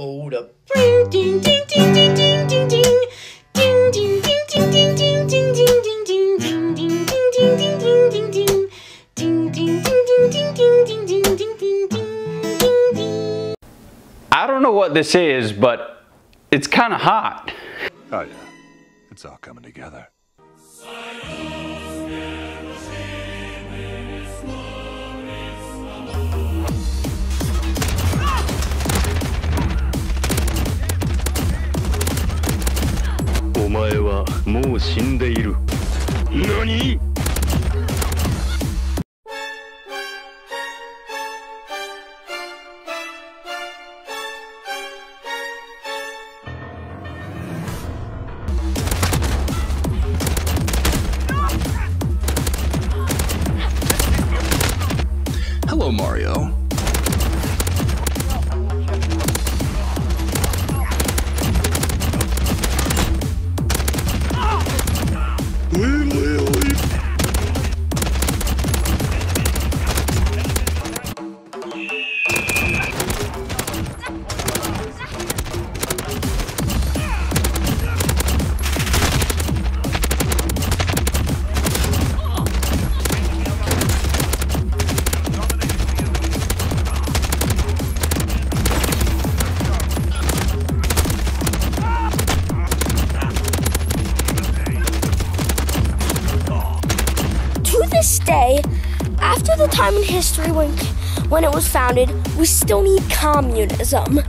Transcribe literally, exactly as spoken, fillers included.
Oh, the ding ding ding ding ding ding ding ding ding ding ding ding ding ding ding ding ding ding ding ding ding ding ding ding ding ding ding ding. I don't know what this is, but it's kind of hot. Oh yeah, it's all coming together. Nani? Hello, Mario. This day, after the time in history when, when it was founded, we still need communism.